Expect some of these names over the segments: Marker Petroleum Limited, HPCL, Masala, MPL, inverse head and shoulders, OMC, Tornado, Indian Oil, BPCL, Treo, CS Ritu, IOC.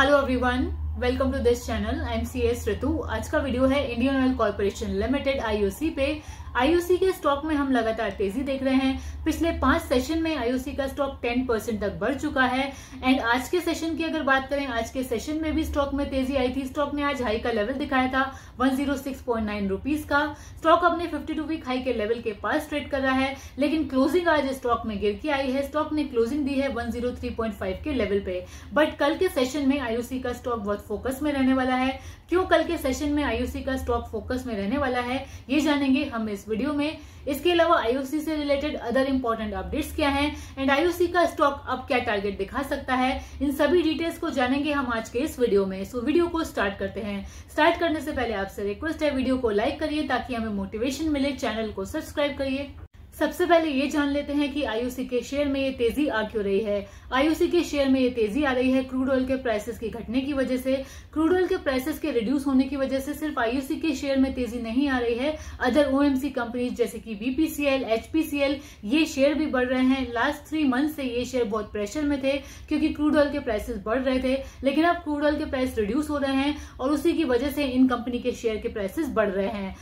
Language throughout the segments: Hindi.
Hello everyone, welcome to this channel. I am CS Ritu. आज का वीडियो है Indian oil corporation limited IOC पे। IOC के स्टॉक में हम लगातार तेजी देख रहे हैं। पिछले 5 सेशन में IOC का स्टॉक 10% तक बढ़ चुका है। एंड आज के सेशन की अगर बात करें, आज के सेशन में भी स्टॉक में तेजी आई थी। स्टॉक ने आज हाई का लेवल दिखाया था 106.9 रुपीस का। स्टॉक अपने 52 वीक हाई के लेवल के पास ट्रेड कर रहा है, लेकिन क्लोजिंग आज स्टॉक में गिर के आई है। स्टॉक ने क्लोजिंग दी है 103.5 के लेवल पे। बट कल के सेशन में IOC का स्टॉक बहुत फोकस में रहने वाला है। क्यों कल के सेशन में IOC का स्टॉक फोकस में रहने वाला है, ये जानेंगे हम इस वीडियो में। इसके अलावा IOC से रिलेटेड अदर इंपॉर्टेंट अपडेट्स क्या हैं एंड IOC का स्टॉक अब क्या टारगेट दिखा सकता है, इन सभी डिटेल्स को जानेंगे हम आज के इस वीडियो में। सो वीडियो को स्टार्ट करते हैं। स्टार्ट करने से पहले आपसे रिक्वेस्ट है, वीडियो को लाइक करिए ताकि हमें मोटिवेशन मिले। चैनल को सब्सक्राइब करिए। सबसे पहले ये जान लेते हैं कि IOC के शेयर में ये तेजी आ क्यों रही है। IOC के शेयर में ये तेजी आ रही है क्रूड ऑयल के प्राइसेस की घटने की वजह से, क्रूड ऑयल के प्राइसेस के रिड्यूस होने की वजह से। सिर्फ IOC के शेयर में तेजी नहीं आ रही है, अदर OMC कंपनीज जैसे कि BPCL, HPCL ये शेयर भी बढ़ रहे हैं। लास्ट 3 मंथ से ये शेयर बहुत प्रेशर में थे क्योंकि क्रूड ऑयल के प्राइसेस बढ़ रहे थे, लेकिन अब क्रूड ऑयल के प्राइस रिड्यूस हो रहे हैं और उसी की वजह से इन कंपनी के शेयर के प्राइसेस बढ़ रहे हैं।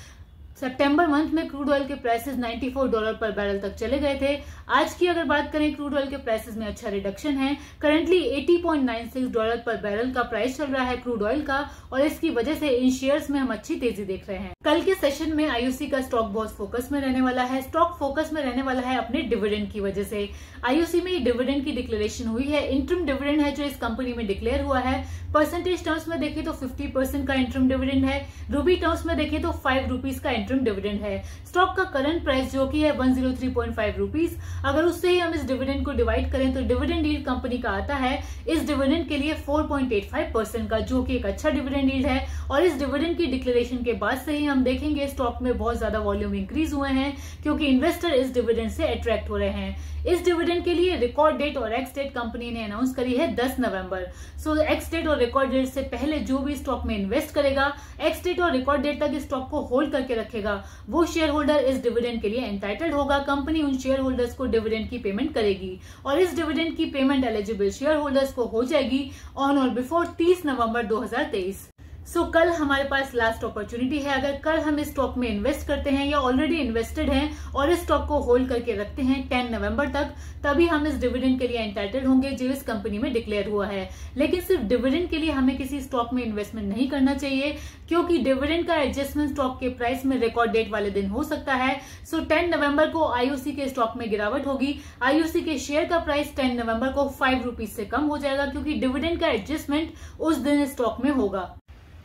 सितंबर मंथ में क्रूड ऑयल के प्राइसेस $94 पर बैरल तक चले गए थे। आज की अगर बात करें, क्रूड ऑयल के प्राइसेस में अच्छा रिडक्शन है। करंटली $80.96 पर बैरल का प्राइस चल रहा है क्रूड ऑयल का, और इसकी वजह से इन शेयर्स में हम अच्छी तेजी देख रहे हैं। कल के सेशन में IOC का स्टॉक बहुत फोकस में रहने वाला है। स्टॉक फोकस में रहने वाला है अपने डिविडेंड की वजह से। IOC में डिविडेंड की डिक्लेरेशन हुई है। इंटरिम डिविडेंड है जो इस कंपनी में डिक्लेयर हुआ है। परसेंटेज टर्म्स में देखें तो 50% का इंटरिम डिविडेंड है। रूपी टर्म्स में देखें तो 5 रुपीज का इंटरिम डिविडेंड है। स्टॉक का करंट प्राइस जो कि है 103.5 रुपीस, अगर उससे ही हम इस डिविडेंड को डिवाइड करें तो डिविडेंड यील्ड कंपनी का आता है इस डिविडेंड के लिए 4.85% का, जो कि एक अच्छा डिविडेंड यील्ड है। और इस डिविडेंड की डिक्लेरेशन के बाद से ही हम देखेंगे स्टॉक में बहुत ज्यादा वॉल्यूम इंक्रीज हुए हैं क्योंकि इन्वेस्टर इस डिविडेंड से अट्रैक्ट हो रहे हैं। इस डिविडेंड के लिए रिकॉर्ड डेट और एक्स डेट कंपनी ने अनाउंस करी है 10 नवंबर। सो एक्स डेट और रिकॉर्ड डेट से पहले जो भी स्टॉक में इन्वेस्ट करेगा, एक्स डेट और रिकॉर्ड डेट तक स्टॉक को होल्ड करके रखेगा, वो शेयर होल्डर इस डिविडेंड के लिए एंटाइटल्ड होगा। कंपनी उन शेयर होल्डर्स को डिविडेंड की पेमेंट करेगी और इस डिविडेंड की पेमेंट एलिजिबल शेयर होल्डर्स को हो जाएगी ऑन और बिफोर 30 नवंबर 2023। सो कल हमारे पास लास्ट अपॉर्चुनिटी है। अगर कल हम इस स्टॉक में इन्वेस्ट करते हैं या ऑलरेडी इन्वेस्टेड हैं और इस स्टॉक को होल्ड करके रखते हैं 10 नवंबर तक, तभी हम इस डिविडेंड के लिए एंटाइटल्ड होंगे जो इस कंपनी में डिक्लेयर हुआ है। लेकिन सिर्फ डिविडेंड के लिए हमें किसी स्टॉक में इन्वेस्टमेंट नहीं करना चाहिए क्योंकि डिविडेंड का एडजस्टमेंट स्टॉक के प्राइस में रिकॉर्ड डेट वाले दिन हो सकता है। सो 10 नवंबर को IOC के स्टॉक में गिरावट होगी। IOC के शेयर का प्राइस 10 नवंबर को 5 रुपीज से कम हो जाएगा क्योंकि डिविडेंड का एडजस्टमेंट उस दिन स्टॉक में होगा।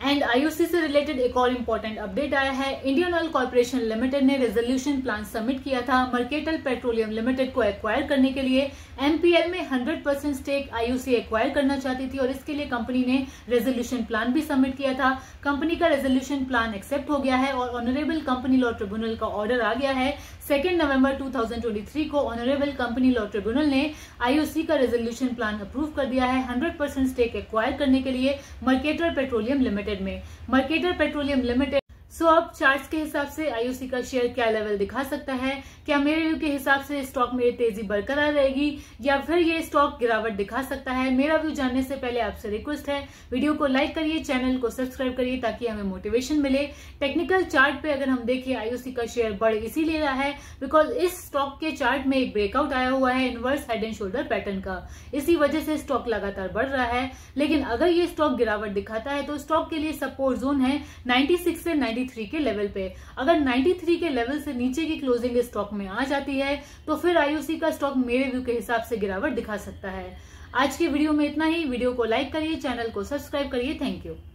एंड IOC से रिलेटेड एक और इम्पोर्टेंट अपडेट आया है। इंडियन ऑयल कॉर्पोरेशन लिमिटेड ने रेजोल्यूशन प्लान सबमिट किया था मार्केटर पेट्रोलियम लिमिटेड को एक्वायर करने के लिए। MPL में 100% स्टेक IOC एक्वायर करना चाहती थी और इसके लिए कंपनी ने रेजोल्यूशन प्लान भी सबमिट किया था। कंपनी का रेजोल्यूशन प्लान एक्सेप्ट हो गया है और ऑनरेबल कंपनी लॉ ट्रिब्यूनल का ऑर्डर आ गया है। 2 नवंबर 2023 को ऑनरेबल कंपनी लॉ ट्रिब्यूनल ने IOC का रेजोल्यूशन प्लान अप्रूव कर दिया है 100% स्टेक एक्वायर करने के लिए मार्केटर पेट्रोलियम लिमिटेड में। मार्केटर पेट्रोलियम लिमिटेड सो अब चार्ट्स के हिसाब से IOC का शेयर क्या लेवल दिखा सकता है। क्या मेरे व्यू के हिसाब से स्टॉक में तेजी बरकरार रहेगी या फिर ये स्टॉक गिरावट दिखा सकता है? मेरा व्यू जानने से पहले आपसे रिक्वेस्ट है, वीडियो को लाइक करिए, चैनल को सब्सक्राइब करिए ताकि हमें मोटिवेशन मिले। टेक्निकल चार्ट पे अगर हम देखें, IOC का शेयर बढ़ इसीलिए रहा है बिकॉज इस स्टॉक के चार्ट में एक ब्रेकआउट आया हुआ है inverse head and shoulder pattern का। इसी वजह से स्टॉक लगातार बढ़ रहा है। लेकिन अगर ये स्टॉक गिरावट दिखाता है तो स्टॉक के लिए सपोर्ट जोन है 96 से 93 के लेवल पे। अगर 93 के लेवल से नीचे की क्लोजिंग स्टॉक में आ जाती है तो फिर IOC का स्टॉक मेरे व्यू के हिसाब से गिरावट दिखा सकता है। आज के वीडियो में इतना ही। वीडियो को लाइक करिए, चैनल को सब्सक्राइब करिए। Thank you.